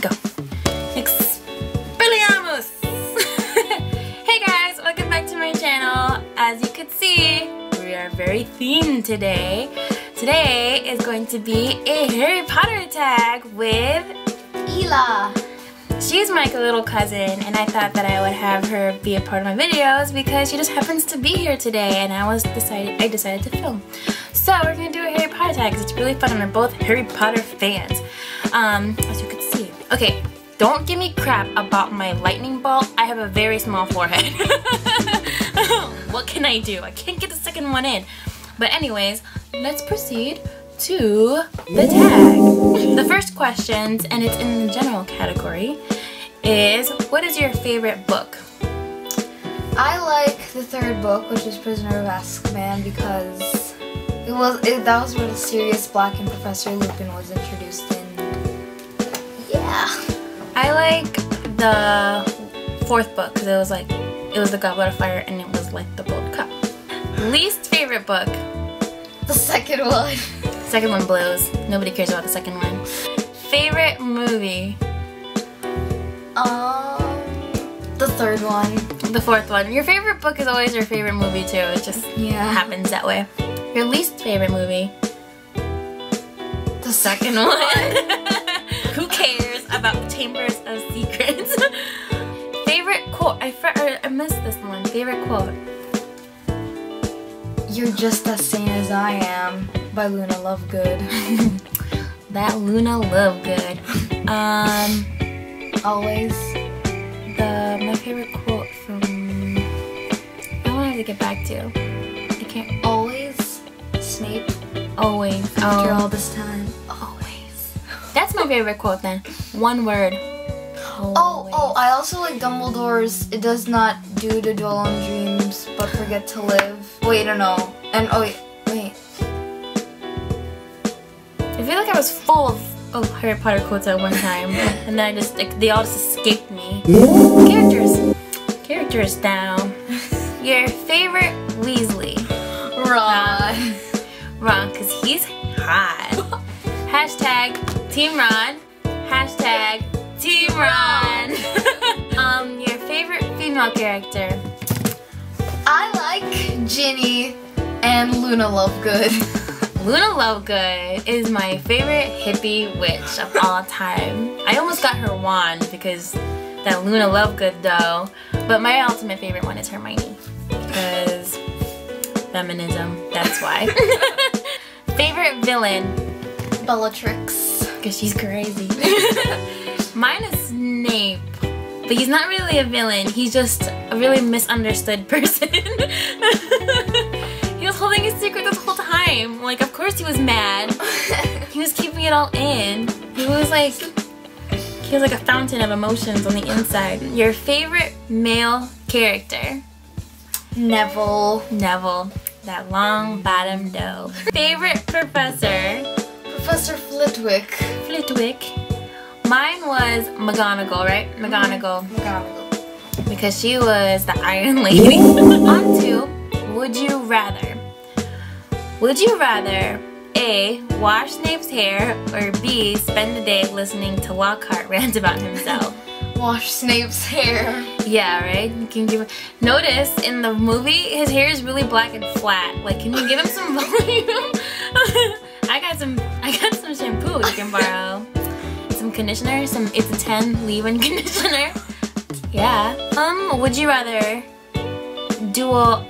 go. Billyamus! Hey guys, welcome back to my channel. As you can see, we are very themed today. Today is going to be a Harry Potter tag with Ella. She's my little cousin, and I thought that I would have her be a part of my videos because she just happens to be here today, and I decided to film. So we're gonna do a Harry Potter tag because it's really fun, and we're both Harry Potter fans, as you can see. Okay, don't give me crap about my lightning bolt. I have a very small forehead. What can I do? I can't get the second one in. But anyways, let's proceed to the tag. The first questions, and it's in the general category, is what is your favorite book? I like the third book, which is Prisoner of Azkaban, because that was where Sirius Black and Professor Lupin was introduced in. Yeah. I like the fourth book because it was the Goblet of Fire, and it was like the Gold Cup. Least favorite book? The second one. Second one blows. Nobody cares about the second one. Favorite movie? The third one. The fourth one. Your favorite book is always your favorite movie too. It just happens that way. Your least favorite movie? The second one. Who cares about the Chambers of Secrets? Favorite quote? I missed this one. Favorite quote? You're just as sane as I am, by Luna Lovegood. That Luna Lovegood. Always. My favorite quote from... I want to get back to. I can't. Always, Snape. Always. After all this time. Always. That's my favorite quote then. One word. Always. Oh, I also like Dumbledore's, it does not do to dwell on dreams, but forget to live. Wait, no, no. And oh, wait. I feel like I was full of Harry Potter quotes at one time, and then I just, like, they all just escaped me. Characters. Characters down. Your favorite Weasley? Ron. Ron, because he's hot. Hashtag Team Ron. Hashtag Team Ron. Your favorite female character? I like Ginny and Luna Lovegood. Luna Lovegood is my favorite hippie witch of all time. I almost got her wand because that Luna Lovegood though. But my ultimate favorite one is Hermione. Because feminism, that's why. Favorite villain? Bellatrix. Because she's crazy. Mine is Snape, but he's not really a villain, he's just a really misunderstood person. He was holding his secret this whole time, like of course he was mad. He was keeping it all in. He was like a fountain of emotions on the inside. Your favorite male character? Neville. Neville, that Longbottom doe. Favorite professor? Professor Flitwick. Flitwick. Mine was McGonagall, right? McGonagall. McGonagall. Because she was the Iron Lady. On to, would you rather? Would you rather A, wash Snape's hair, or B, spend the day listening to Lockhart rant about himself? Wash Snape's hair. Yeah, right? Notice in the movie, his hair is really black and flat. Like, can you give him some volume? I got some shampoo you can borrow. Some conditioner, it's a 10 leave-in conditioner. Yeah. Would you rather duel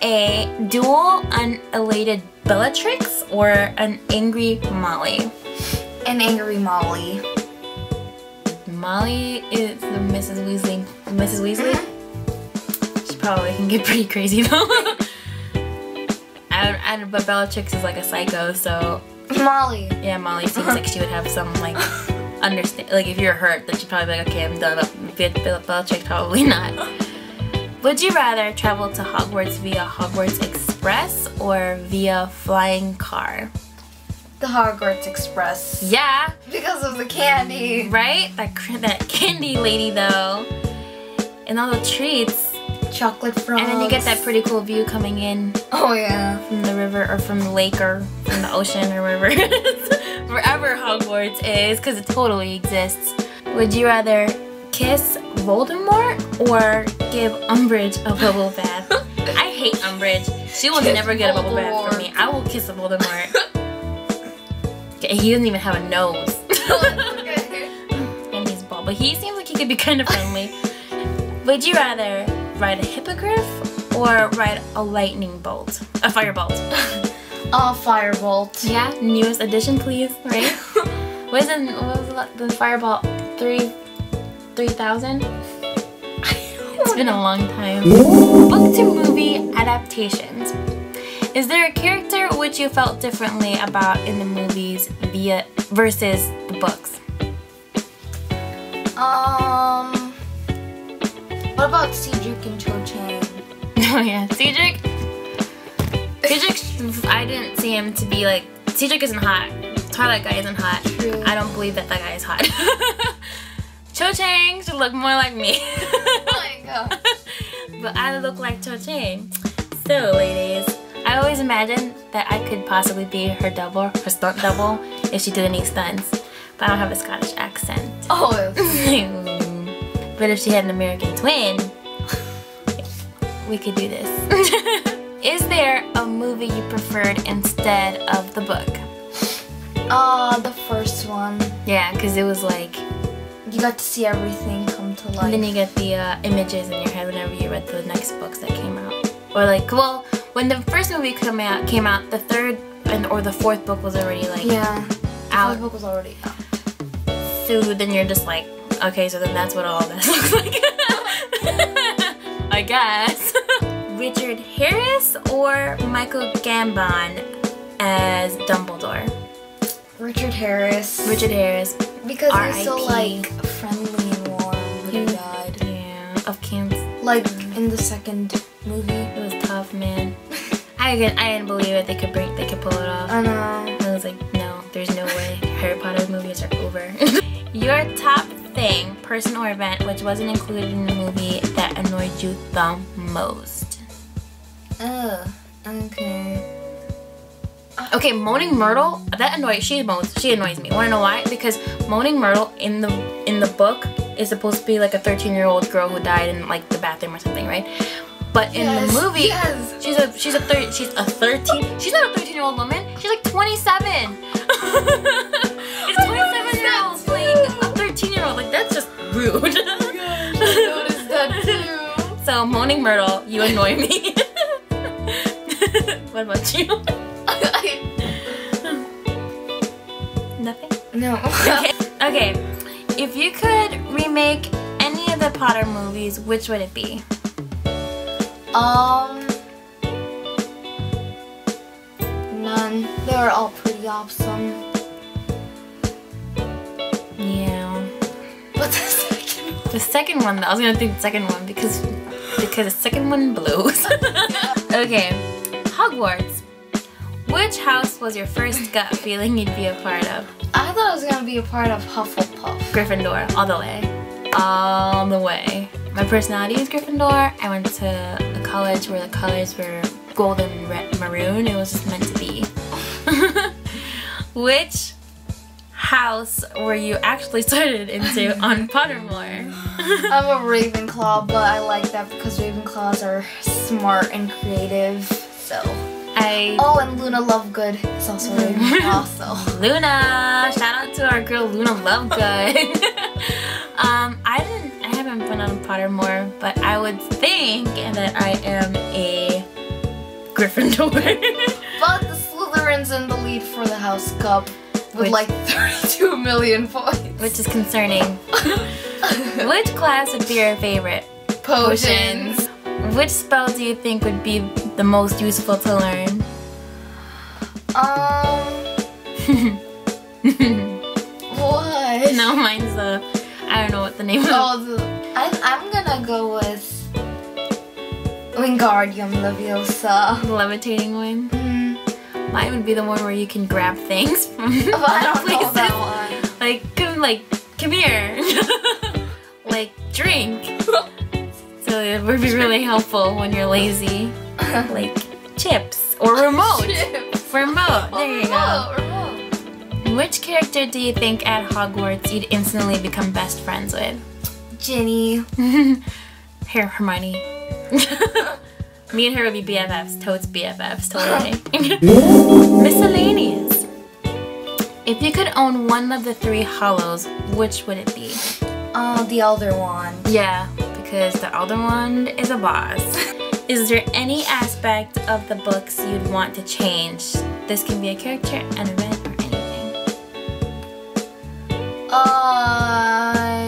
an elated Bellatrix or an angry Molly? An angry Molly. Molly is the Mrs. Weasley. Mrs. Weasley? She probably can get pretty crazy though. But Bellatrix is like a psycho, so. Molly. Yeah, Molly seems like she would have some like. Understand, like if you're hurt, then she'd probably be like, okay, I'm done up. Bellatrix, probably not. Would you rather travel to Hogwarts via Hogwarts Express or via flying car? The Hogwarts Express. Yeah. Because of the candy. Right? That candy lady though. And all the treats. Chocolate frogs. And then you get that pretty cool view coming in. Oh yeah. From the river or from the lake or from the ocean or wherever it is. Wherever Hogwarts is, because it totally exists. Would you rather kiss Voldemort or give Umbridge a bubble bath? I hate Umbridge. She will never get a bubble bath from me. I will kiss a Voldemort. Okay, he doesn't even have a nose. And he's bald, but he seems like he could be kind of friendly. Would you rather ride a hippogriff or ride a lightning bolt? A firebolt. A firebolt. Yeah, newest edition, please. Right? What was the firebolt? 3,000? It's been a long time. Book to movie adaptations. Is there a character which you felt differently about in the movies versus the books? What about Cedric and Cho Chang? Oh yeah, Cedric. Cedric, I didn't see him to be like, Cedric isn't hot. Twilight guy isn't hot. True. I don't believe that guy is hot. Cho Chang should look more like me. Oh my gosh. But I look like Cho Chang. So ladies, I always imagined that I could possibly be her double, her stunt double, if she did any stunts. But I don't have a Scottish accent. Oh. But if she had an American twin, we could do this. Is there a movie you preferred instead of the book? The first one. Yeah, because it was like, you got to see everything come to life. And then you get the images in your head whenever you read the next books that came out. Or like, well, when the first movie came out, the third or the fourth book was already like, yeah, out. The fourth book was already out. So then you're just like, okay, so then that's what all this looks like. I guess. Richard Harris or Michael Gambon as Dumbledore? Richard Harris. Richard Harris. Because he's so like friendly and warm when he died. Yeah, of camp. Like in the second movie, it was tough, man. I didn't believe it. They could pull it off. I know. I was like, no, there's no way. Harry Potter movies are over. Your top thing, person or event, which wasn't included in the movie that annoyed you the most. Oh, okay. Okay, Moaning Myrtle, that annoys, she annoys me. Wanna know why? Because Moaning Myrtle in the book is supposed to be like a 13-year-old girl who died in like the bathroom or something, right? But in the movie, she's not a 13-year-old woman. She's like 27. It's 27-year-olds playing a 13-year-old. Like, that's just rude. Oh my gosh, I noticed that too. So Moaning Myrtle, you annoy me. What about you? Nothing? No. Okay. If you could remake any of the Potter movies, which would it be? None. They were all pretty awesome. Yeah. But the second one though, I was gonna think the second one because the second one blows. Okay. Hogwarts. Which house was your first gut feeling you'd be a part of? I thought I was gonna be a part of Hufflepuff. Gryffindor, all the way. All the way. My personality is Gryffindor. I went to a college where the colors were golden and red, maroon. It was just meant to be. Which house were you actually started into on Pottermore? I'm a Ravenclaw, but I like that because Ravenclaws are smart and creative, so. Oh, and Luna Lovegood is also a Ravenclaw. Luna! Shout out to our girl Luna Lovegood. I haven't been on Pottermore, but I would think that I am a Gryffindor. But the Slytherins in the lead for the House Cup with like 32 million points. Which is concerning. Which class would be your favorite? Potions. Which spell do you think would be the most useful to learn? What? No, mine's the, I don't know what the name of it. I'm gonna go with Wingardium Leviosa. The levitating one? Mm-hmm. Mine would be the one where you can grab things from places. I don't know that one. Like, come here. Like, drink. So it would be really helpful when you're lazy. Like chips or remote. There you go. Remote. Which character do you think at Hogwarts you'd instantly become best friends with? Ginny. Here, Hermione. Me and her would be BFFs. Totes BFFs, totally. Miscellaneous. If you could own one of the three hollows, which would it be? The Elder Wand. Yeah, because the Elder Wand is a boss. Is there any aspect of the books you'd want to change? This can be a character, an event, or anything. I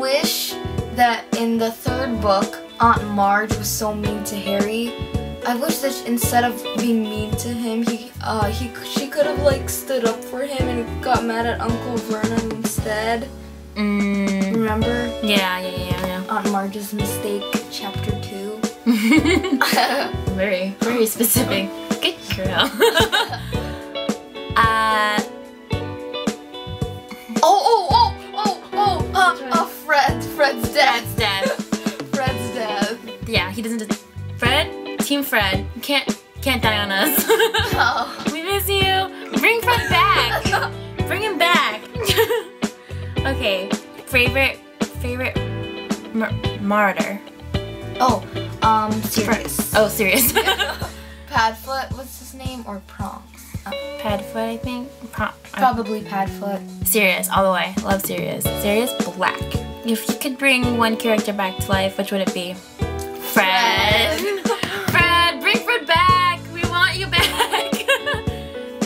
wish that in the third book, Aunt Marge was so mean to Harry. I wish that instead of being mean to him, she could have like stood up for him and got mad at Uncle Vernon instead. Mm. Remember? Yeah. Aunt Marge's mistake, chapter 2. Very, very specific. Good girl. Fred's death. Fred's death. Yeah, he doesn't just... Fred? Team Fred. Can't die on us. Oh. We miss you. Bring Fred back. Bring him back. Okay. Favorite martyr. Oh. Sirius. Oh, Sirius. Padfoot, what's his name? Or Prongs? Padfoot, I think. Probably Padfoot. Sirius, all the way. Love Sirius. Sirius Black. If you could bring one character back to life, which would it be? Fred. Fred, bring Fred back. We want you back.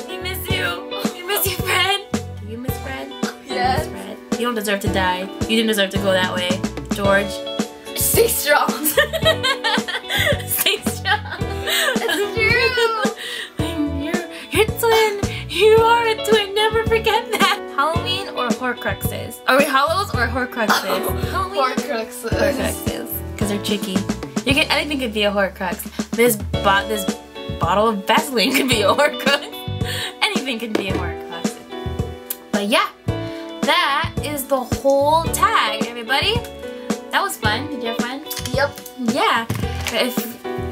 We miss you. We miss you, Fred. Do you miss Fred? Yes. Fred. You don't deserve to die. You didn't deserve to go that way. George. Stay strong. Stay strong. It's true. You're twin. You are a twin. Never forget that. Halloween or Horcruxes? Are we Hollows or Horcruxes? Oh, Horcruxes. Horcruxes. Because they're tricky. You can, anything could be a Horcrux. This bottle of Vaseline could be a Horcrux. Anything could be a Horcrux. But yeah, that is the whole tag, everybody. That was fun. Did you have fun? Yep. Yeah. If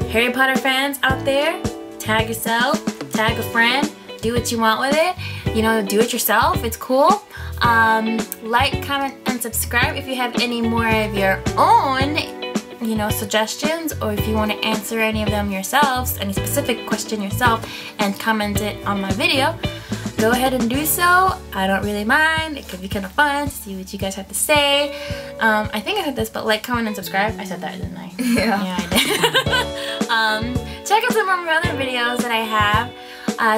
Harry Potter fans out there, tag yourself, tag a friend, do what you want with it. You know, do it yourself. It's cool. Like, comment, and subscribe if you have any more of your own, you know, suggestions, or if you want to answer any of them yourselves, any specific question yourself, and comment it on my video. Go ahead and do so. I don't really mind. It could be kind of fun to see what you guys have to say. I think I said this, but like, comment, and subscribe. I said that, didn't I? Yeah, I did. Check out some of my other videos that I have.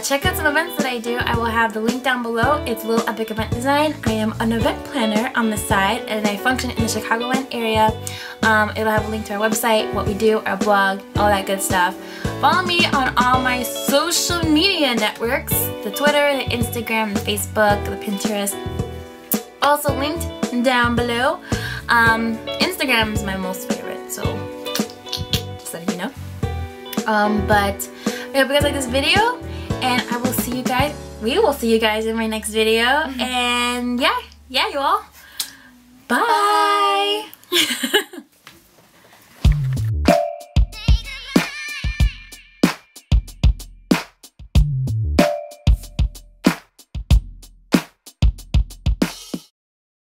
Check out some events that I do. I will have the link down below. It's Little Epic Event Design. I am an event planner on the side, and I function in the Chicagoland area. It'll have a link to our website, what we do, our blog, all that good stuff. Follow me on all my social media networks. The Twitter, the Instagram, the Facebook, the Pinterest. Also linked down below. Instagram is my most favorite, so just letting you know. But I hope you guys like this video. And I will see you guys, we will see you guys in my next video. And yeah, you all. Bye.